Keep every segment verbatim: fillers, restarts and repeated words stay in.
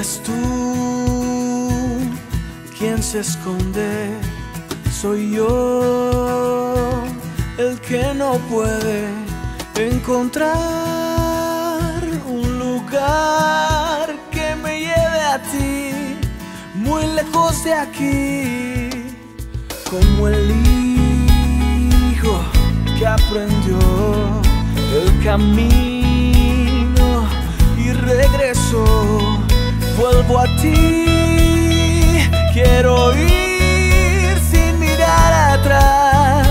eres tú quien se esconde, soy yo el que no puede encontrar un lugar que me lleve a ti, muy lejos de aquí, como el hijo que aprendió el camino y regresó. Vuelvo a ti, quiero ir sin mirar atrás,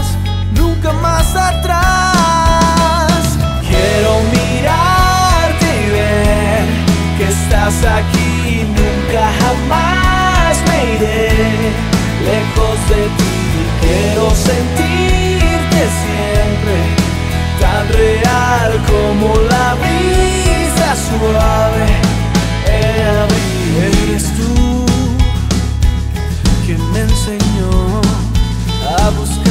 nunca más atrás. Quiero mirarte y ver que estás aquí, nunca jamás me iré lejos de ti. Quiero sentirte siempre tan real como la brisa suave en abril. Eres tú quien me enseñó a buscar